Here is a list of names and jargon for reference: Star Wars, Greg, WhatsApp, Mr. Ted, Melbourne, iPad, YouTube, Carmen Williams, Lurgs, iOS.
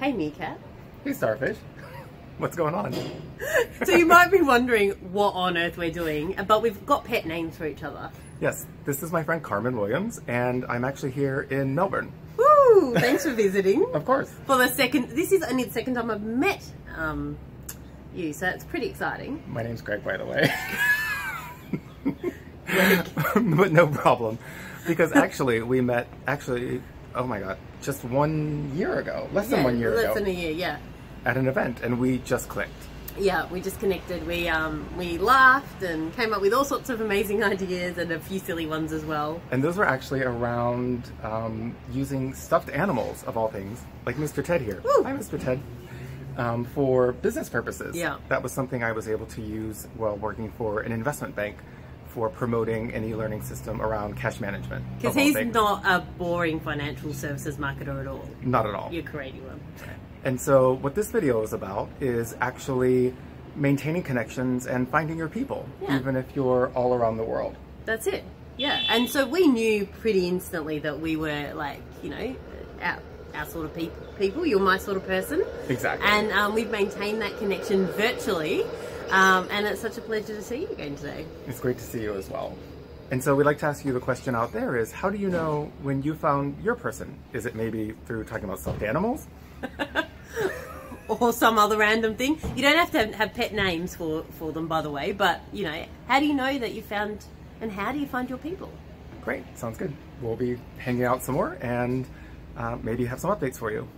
Hey Mika. Hey Starfish. What's going on? So you might be wondering what on earth we're doing, but we've got pet names for each other. Yes, this is my friend Carmen Williams, and I'm actually here in Melbourne. Woo! Thanks for visiting. Of course. For the second, this is only the second time I've met you, so it's pretty exciting. My name's Greg, by the way. But no problem, because actually we met, oh my god, just 1 year ago, less than a year ago, yeah, at an event, and we just clicked. Yeah, we just connected. We laughed and came up with all sorts of amazing ideas and a few silly ones as well. And those were actually around using stuffed animals, of all things, like Mr. Ted here. Woo! Hi, Mr. Ted. For business purposes. Yeah. That was something I was able to use while working for an investment bank for promoting an e-learning system around cash management. Because he's not a boring financial services marketer at all. Not at all. You're creating one. And so what this video is about is actually maintaining connections and finding your people, yeah, even if you're all around the world. That's it. Yeah. And so we knew pretty instantly that we were, like, you know, our sort of people. You're my sort of person. Exactly. And we've maintained that connection virtually. And it's such a pleasure to see you again today. It's great to see you as well. And so we'd like to ask you the question out there is, how do you know when you found your person? Is it maybe through talking about stuffed animals? Or some other random thing? You don't have to have pet names for them, by the way, but, you know, how do you know that you found, and how do you find your people? Great, sounds good. We'll be hanging out some more and maybe have some updates for you.